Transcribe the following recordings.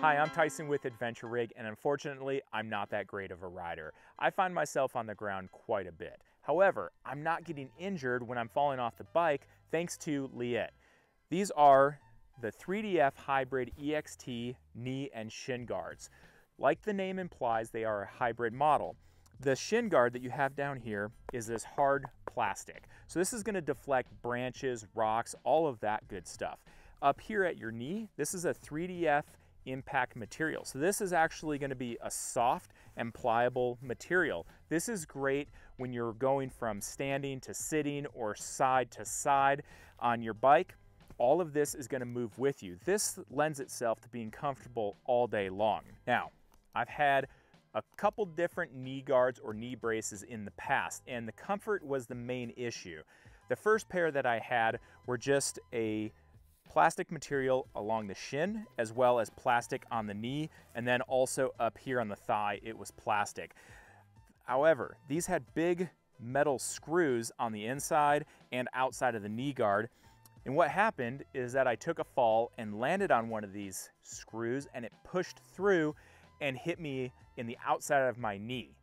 Hi, I'm Tyson with Adventure Rig, and unfortunately, I'm not that great of a rider. I find myself on the ground quite a bit. However, I'm not getting injured when I'm falling off the bike thanks to Leatt. These are the 3DF Hybrid EXT knee and shin guards. Like the name implies, they are a hybrid model. The shin guard that you have down here is this hard plastic. So this is going to deflect branches, rocks, all of that good stuff. Up here at your knee, this is a 3DF impact material. So this is actually going to be a soft and pliable material. This is great when you're going from standing to sitting or side to side on your bike. All of this is going to move with you. This lends itself to being comfortable all day long. Now, I've had a couple different knee guards or knee braces in the past, and the comfort was the main issue. The first pair that I had were just a plastic material along the shin, as well as plastic on the knee, and then also up here on the thigh, it was plastic. However, these had big metal screws on the inside and outside of the knee guard. And what happened is that I took a fall and landed on one of these screws, and it pushed through and hit me in the outside of my knee.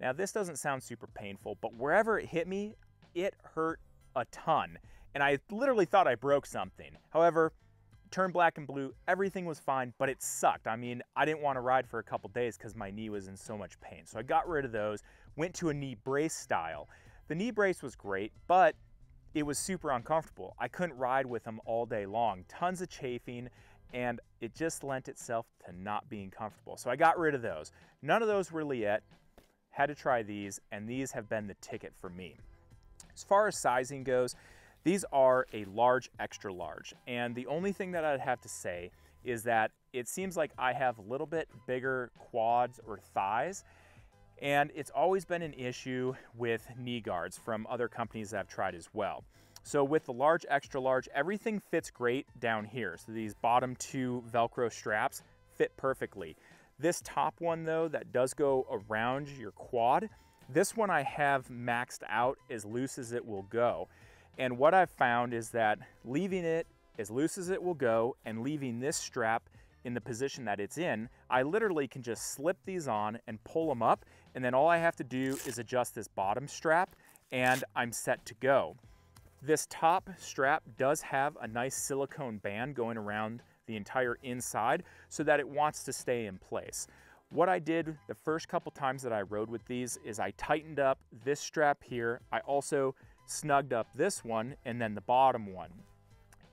Now, this doesn't sound super painful, but wherever it hit me, it hurt a ton. And I literally thought I broke something. However, turned black and blue, everything was fine, but it sucked. I mean, I didn't want to ride for a couple days because my knee was in so much pain. So I got rid of those, went to a knee brace style. The knee brace was great, but it was super uncomfortable. I couldn't ride with them all day long, tons of chafing, and it just lent itself to not being comfortable. So I got rid of those. None of those were Leatt, had to try these, and these have been the ticket for me. As far as sizing goes, these are a large, extra large. And the only thing that I'd have to say is that it seems like I have a little bit bigger quads or thighs. And it's always been an issue with knee guards from other companies that I've tried as well. So with the large, extra large, everything fits great down here. So these bottom two Velcro straps fit perfectly. This top one though, that does go around your quad, this one I have maxed out as loose as it will go. And what I've found is that leaving it as loose as it will go and leaving this strap in the position that it's in, I literally can just slip these on and pull them up. And then all I have to do is adjust this bottom strap and I'm set to go. This top strap does have a nice silicone band going around the entire inside so that it wants to stay in place. What I did the first couple times that I rode with these is I tightened up this strap here. I also snugged up this one and then the bottom one.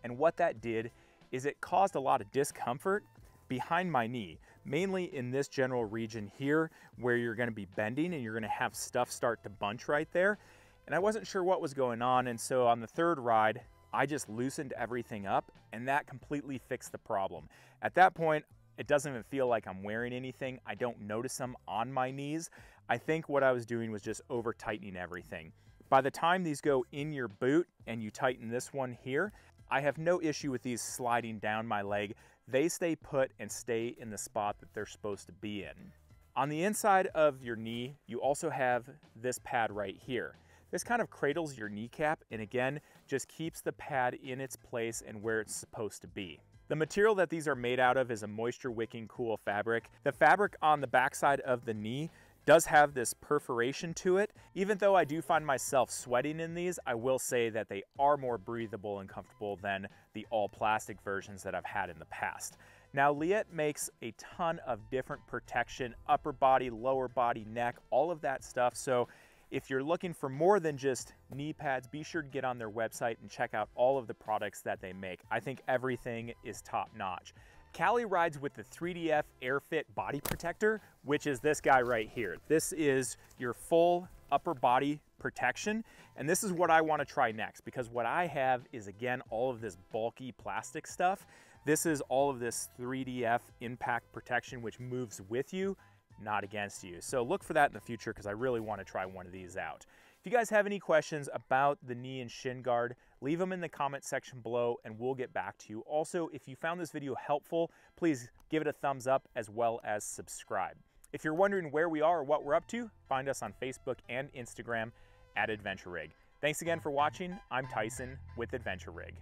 And what that did is it caused a lot of discomfort behind my knee, mainly in this general region here where you're going to be bending and you're going to have stuff start to bunch right there. And I wasn't sure what was going on. And so on the third ride, I just loosened everything up and that completely fixed the problem. At that point, it doesn't even feel like I'm wearing anything. I don't notice them on my knees. I think what I was doing was just over tightening everything. By the time these go in your boot and you tighten this one here, I have no issue with these sliding down my leg. They stay put and stay in the spot that they're supposed to be in. On the inside of your knee, you also have this pad right here. This kind of cradles your kneecap and again, just keeps the pad in its place and where it's supposed to be. The material that these are made out of is a moisture wicking cool fabric. The fabric on the backside of the knee does have this perforation to it. Even though I do find myself sweating in these, I will say that they are more breathable and comfortable than the all plastic versions that I've had in the past. Now, Leatt makes a ton of different protection, upper body, lower body, neck, all of that stuff. So if you're looking for more than just knee pads, be sure to get on their website and check out all of the products that they make. I think everything is top notch. Cali rides with the 3DF AirFit body protector, which is this guy right here. This is your full upper body protection. And this is what I want to try next because what I have is again, all of this bulky plastic stuff. This is all of this 3DF impact protection, which moves with you, not against you. So look for that in the future because I really want to try one of these out. If you guys have any questions about the knee and shin guard, leave them in the comment section below and we'll get back to you. Also, if you found this video helpful, please give it a thumbs up as well as subscribe. If you're wondering where we are or what we're up to, find us on Facebook and Instagram at Adventure Rig. Thanks again for watching. I'm Tyson with Adventure Rig.